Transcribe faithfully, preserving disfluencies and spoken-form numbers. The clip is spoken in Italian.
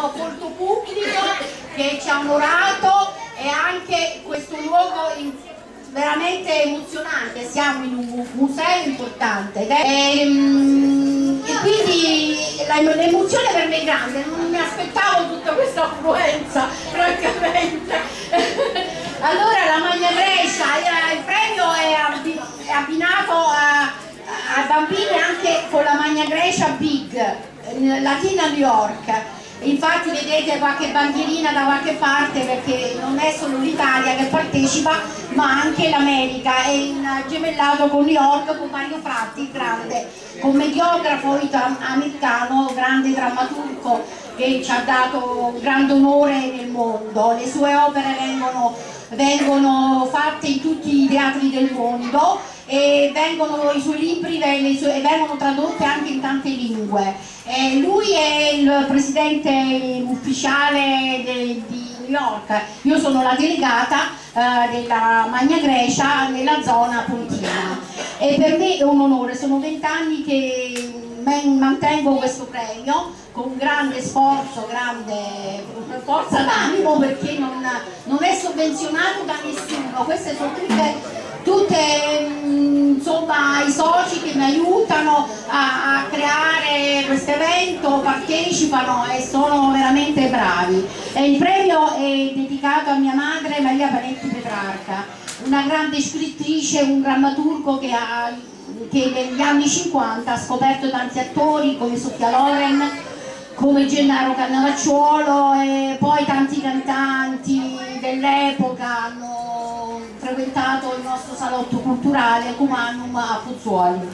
luogo molto pubblico che ci ha onorato, e anche questo luogo in, veramente emozionante, siamo in un museo importante ed è, e, mm, e quindi l'emozione per me è grande, non mi aspettavo tutta questa affluenza francamente. Allora la Magna Grecia, il premio è abbinato a, a bambini anche con la Magna Grecia Big, Latina New York. Infatti vedete qualche bandierina da qualche parte, perché non è solo l'Italia che partecipa ma anche l'America, è in gemellato con New York, con Mario Fratti, grande commediografo americano, grande drammaturgo che ci ha dato un grande onore nel mondo. Le sue opere vengono, vengono fatte in tutti i teatri del mondo, e vengono, i suoi libri vengono tradotti anche in tante lingue. E lui è il presidente ufficiale de, di New York, io sono la delegata eh, della Magna Grecia nella zona pontina, e per me è un onore, sono vent'anni che mantengo questo premio con grande sforzo, grande forza d'animo, perché non, non è sovvenzionato da nessuno, queste sono tutte tutte insomma i soci che mi aiutano a, a creare questo evento, partecipano e sono veramente bravi. E il premio è dedicato a mia madre Maria Panetti Petrarca, una grande scrittrice, un drammaturgo che, ha, che negli anni cinquanta ha scoperto tanti attori come Sofia Loren, come Gennaro Cannavacciuolo, e poi tanti cantanti dell'epoca hanno frequentato il nostro salotto culturale Cumanum a Pozzuoli.